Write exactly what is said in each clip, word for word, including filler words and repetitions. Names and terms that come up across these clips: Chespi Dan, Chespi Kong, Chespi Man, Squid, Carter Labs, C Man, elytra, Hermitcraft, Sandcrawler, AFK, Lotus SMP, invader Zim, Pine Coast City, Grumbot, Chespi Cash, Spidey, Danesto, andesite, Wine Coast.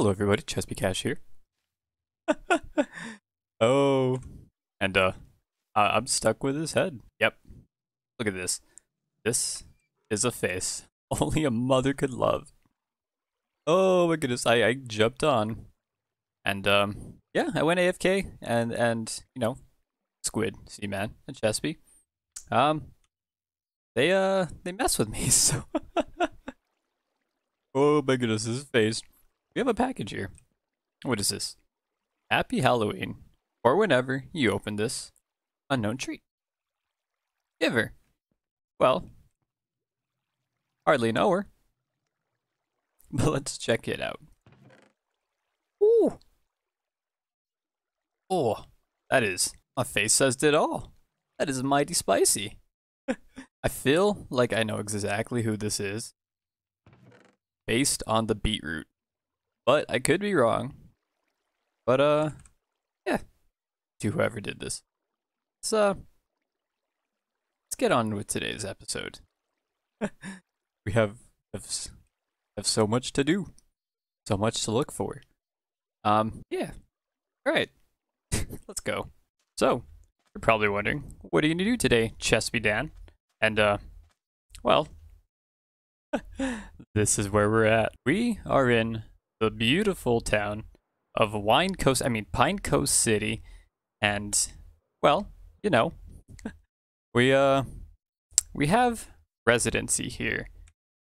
Hello everybody, Chespi Cash here. Oh, and uh, I'm stuck with his head. Yep. Look at this. This is a face only a mother could love. Oh my goodness, I, I jumped on. And um, yeah, I went A F K and, and you know, Squid, C Man, and Chespi. Um, they, uh, they mess with me, so. Oh my goodness, his face. We have a package here. What is this? Happy Halloween, or whenever you open this unknown treat. Giver. Well, hardly know her, but let's check it out. Ooh. Oh, that is, my face says it all. That is mighty spicy. I feel like I know exactly who this is based on the beetroot, but I could be wrong. But uh, yeah, to whoever did this. So, uh, let's get on with today's episode. We have, have have so much to do, so much to look for. Um, yeah. All right, let's go. So, you're probably wondering, what are you gonna do today, Chespi Dan? And uh, well, this is where we're at. We are in the beautiful town of Wine Coast, I mean Pine Coast City, and well, you know, we uh we have residency here.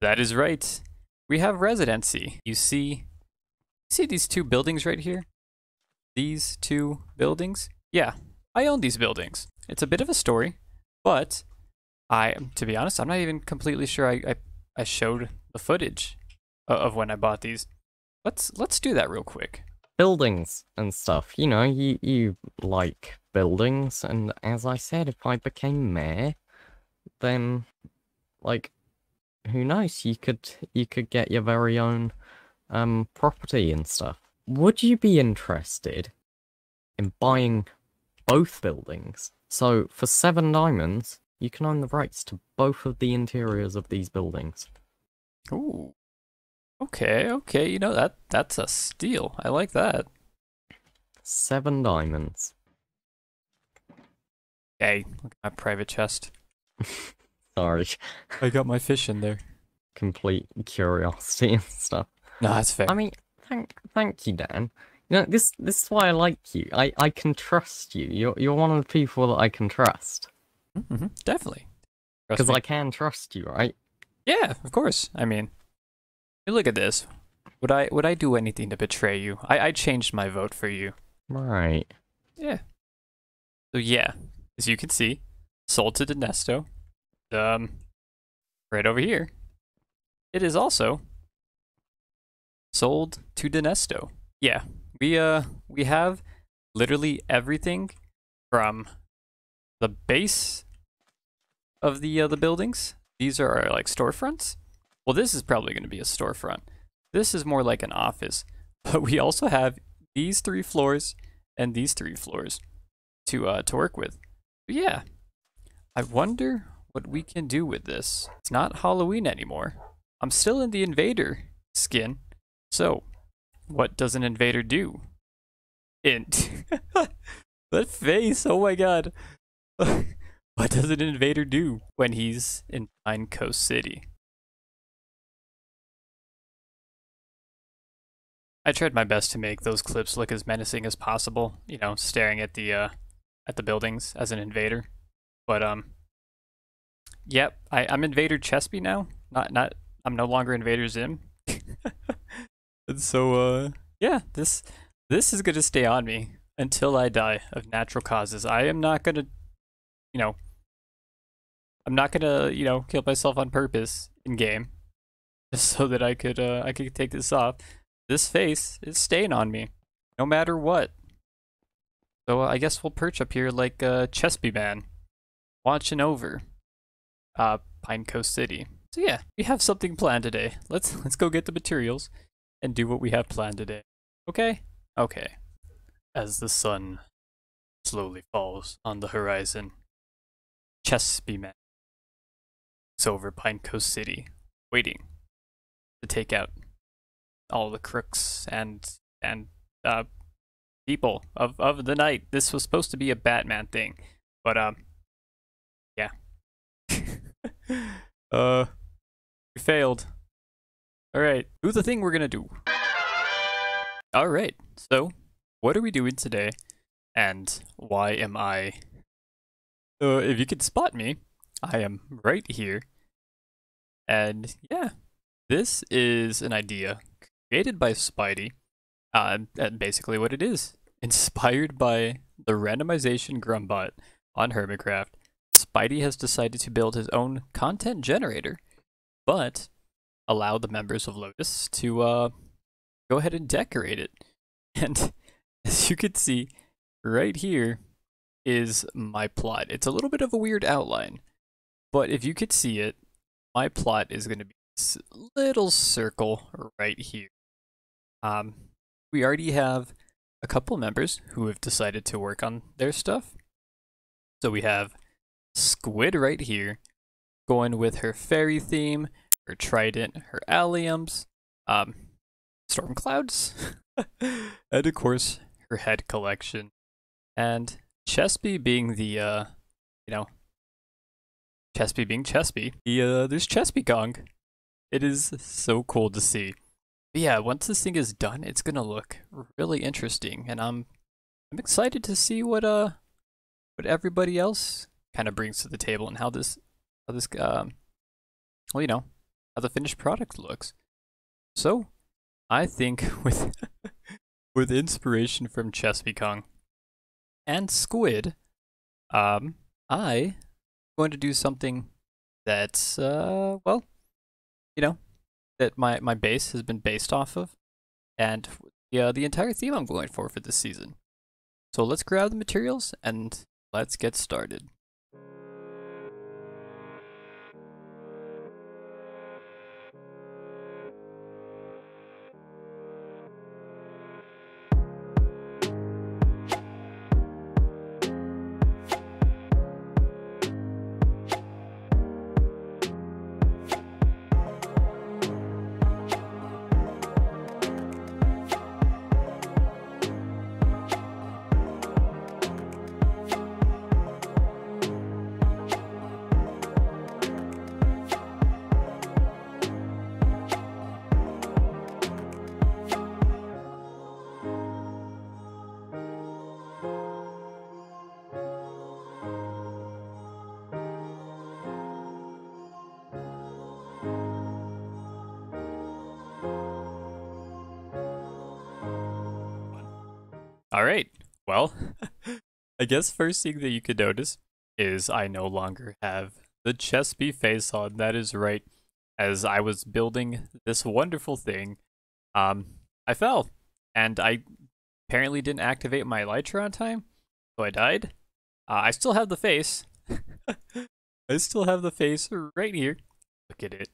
That is right. We have residency. You see you see these two buildings right here? These two buildings? Yeah, I own these buildings. It's a bit of a story, but I to be honest, I'm not even completely sure I I, I showed the footage of when I bought these. Let's let's do that real quick. Buildings and stuff, you know, you you like buildings, and as I said, if I became mayor, then like, who knows? You could you could get your very own um property and stuff. Would you be interested in buying both buildings? So for seven diamonds, you can own the rights to both of the interiors of these buildings. Ooh. Okay, okay, you know, that that's a steal. I like that. Seven diamonds. Hey, look at my private chest. Sorry. I got my fish in there. Complete curiosity and stuff. No, that's fair. I mean, thank thank you, Dan. You know, this this is why I like you. I, I can trust you. You're you're one of the people that I can trust. Mm-hmm, definitely. Because I can trust you, right? Yeah, of course. I mean, look at this. Would I would I do anything to betray you? I, I changed my vote for you. Right. Yeah. So yeah, as you can see, sold to Danesto. Um, right over here. It is also sold to Danesto. Yeah, we uh we have literally everything from the base of the uh, the buildings. These are our, like, storefronts. Well, this is probably going to be a storefront. This is more like an office. But we also have these three floors and these three floors to uh, to work with. But yeah, I wonder what we can do with this. It's not Halloween anymore. I'm still in the invader skin. So, what does an invader do? Int. That face, oh my god. What does an invader do when he's in Pine Coast City? I tried my best to make those clips look as menacing as possible, you know, staring at the uh, at the buildings as an invader. But um, yep, I, I'm Invader Chespi now. Not not I'm no longer Invader Zim. And so uh, yeah, this this is gonna stay on me until I die of natural causes. I am not gonna, you know, I'm not gonna you know kill myself on purpose in game, just so that I could uh, I could take this off. This face is staying on me, no matter what. So uh, I guess we'll perch up here like uh, Chespi Man, watching over uh, Pine Coast City. So yeah, we have something planned today. Let's let's go get the materials and do what we have planned today. Okay, okay. As the sun slowly falls on the horizon, Chespi Man is over Pine Coast City, waiting to take out all the crooks and and uh, people of of the night. This was supposed to be a Batman thing, but um, yeah, uh, we failed. All right, do the thing we're gonna do. All right, so what are we doing today, and why am I? Uh, if you could spot me, I am right here. And yeah, this is an idea created by Spidey. Uh, and basically what it is. Inspired by the randomization grumbot on Hermitcraft, Spidey has decided to build his own content generator, but allow the members of Lotus to uh, go ahead and decorate it. And as you can see right here is my plot. It's a little bit of a weird outline, but if you could see it, my plot is going to be this little circle right here. Um, we already have a couple members who have decided to work on their stuff. So we have Squid right here, going with her fairy theme, her trident, her alliums, um, storm clouds, and of course her head collection. And Chespi being the, uh, you know, Chespi being Chespi. The, uh, there's Chespi Kong. It is so cool to see. But yeah, once this thing is done, it's gonna look really interesting, and I'm, I'm excited to see what uh, what everybody else kind of brings to the table and how this, how this, um, well, you know, how the finished product looks. So, I think with, with inspiration from Chespi Kong and Squid, um, I. going to do something that's uh well, you know, that my my base has been based off of, and yeah, the entire theme I'm going for for this season. So let's grab the materials and let's get started. Alright, well, I guess first thing that you could notice is I no longer have the Chespi face on. That is right, as I was building this wonderful thing, um, I fell, and I apparently didn't activate my elytra on time, so I died. Uh, I still have the face. I still have the face right here. Look at it.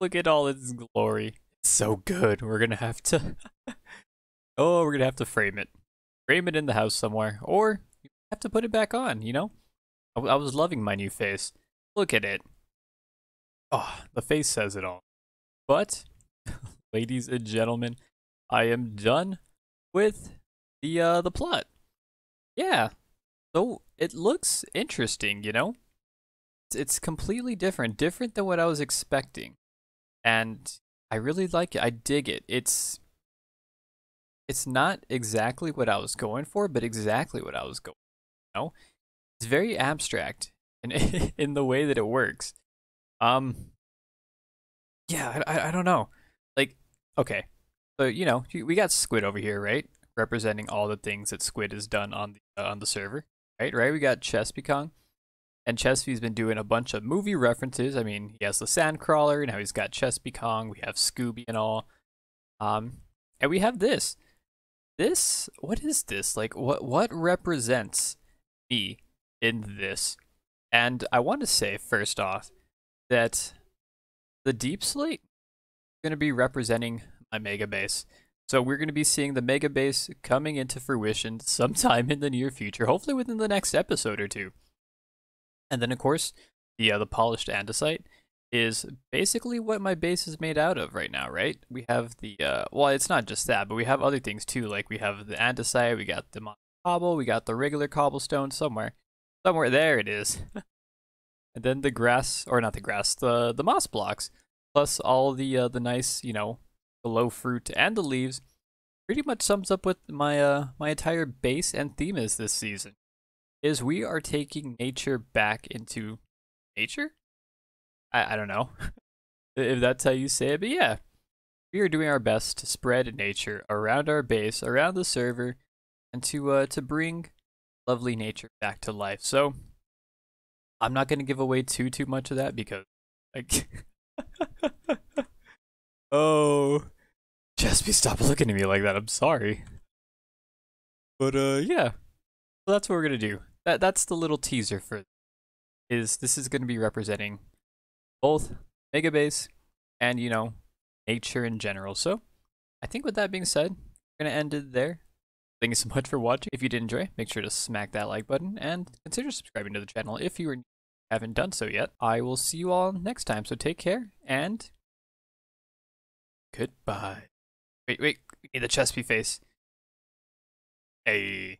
Look at all its glory. It's so good. We're gonna have to... oh, we're gonna have to frame it. Frame it in the house somewhere, or you have to put it back on, you know? I, I was loving my new face. Look at it. Oh, the face says it all. But, ladies and gentlemen, I am done with the, uh, the plot. Yeah, so it looks interesting, you know? It's, it's completely different, different than what I was expecting. And I really like it, I dig it. It's... It's not exactly what I was going for, but exactly what I was going for. You know? It's very abstract in, in the way that it works. Um, yeah, I, I don't know. Like, okay, so, you know, we got Squid over here, right? Representing all the things that Squid has done on the, uh, on the server, right? Right? We got Chespi Kong, and Chespi's been doing a bunch of movie references. I mean, he has the Sandcrawler, now he's got Chespi Kong, we have Scooby and all. Um, and we have this. This, what is this? Like, what what represents me in this? And I want to say, first off, that the deep slate is going to be representing my mega base. So we're going to be seeing the mega base coming into fruition sometime in the near future, hopefully within the next episode or two. And then, of course, the, uh, the polished andesite is basically what my base is made out of right now, right? We have the, uh, well, it's not just that, but we have other things too. Like we have the andesite, we got the cobble, we got the regular cobblestone somewhere. Somewhere, there it is. And then the grass, or not the grass, the, the moss blocks. Plus all the, uh, the nice, you know, the low fruit and the leaves. Pretty much sums up what my, uh, my entire base and theme is this season. Is we are taking nature back into nature? I, I don't know if that's how you say it, but yeah. We are doing our best to spread nature around our base, around the server, and to uh, to bring lovely nature back to life. So I'm not going to give away too, too much of that because, like, oh, Chespi, stop looking at me like that. I'm sorry. But uh, yeah, so that's what we're going to do. That That's the little teaser for this, is this is going to be representing both Mega Base and, you know, nature in general. So I think with that being said, we're going to end it there. Thank you so much for watching. If you did enjoy, make sure to smack that like button and consider subscribing to the channel if you haven't done so yet. I will see you all next time, so take care and goodbye. Wait, wait, we need the Chespi face. Hey.